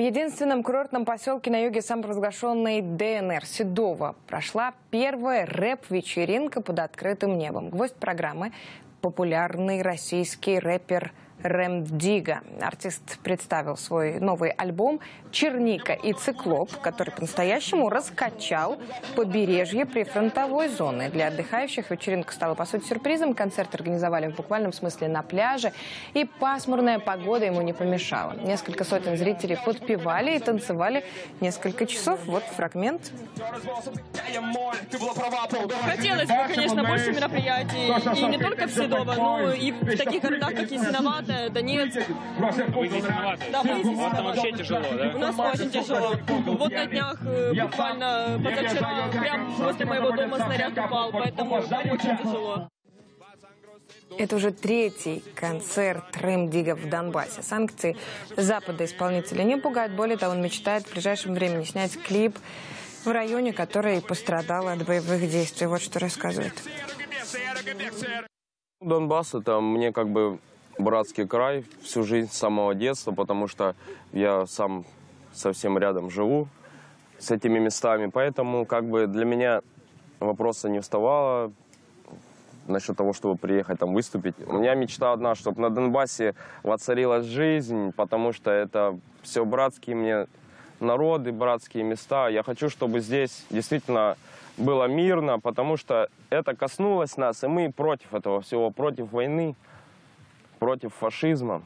В единственном курортном поселке на юге самопровозглашенной ДНР Седово прошла первая рэп-вечеринка под открытым небом. Гвоздь программы – популярный российский рэпер Рем Дигга. Артист представил свой новый альбом «Черника и Циклоп», который по-настоящему раскачал побережье прифронтовой зоны. Для отдыхающих вечеринка стала, по сути, сюрпризом. Концерт организовали в буквальном смысле на пляже, и пасмурная погода ему не помешала. Несколько сотен зрителей подпевали и танцевали несколько часов. Вот фрагмент. Хотелось бы, конечно, больше мероприятий. И не только в Седово, но и в таких городах, как Ясиноват, Донецк. Вы здесь виноваты. Да, мы здесь виноваты. Там вообще тяжело, да? У нас очень тяжело. Вот на днях, буквально позавчера, прямо после моего дома снаряд упал, поэтому очень тяжело. Это уже третий концерт Рем Дигга в Донбассе. Санкции Запада исполнителя не пугают. Более того, он мечтает в ближайшем времени снять клип в районе, который пострадал от боевых действий. Вот что рассказывает. Донбасс — это мне как бы братский край всю жизнь, с самого детства, потому что я сам совсем рядом живу с этими местами. Поэтому как бы для меня вопроса не вставало насчет того, чтобы приехать там выступить. У меня мечта одна, чтобы на Донбассе воцарилась жизнь, потому что это все братские мне народы, братские места. Я хочу, чтобы здесь действительно было мирно, потому что это коснулось нас, и мы против этого всего, против войны, против фашизма.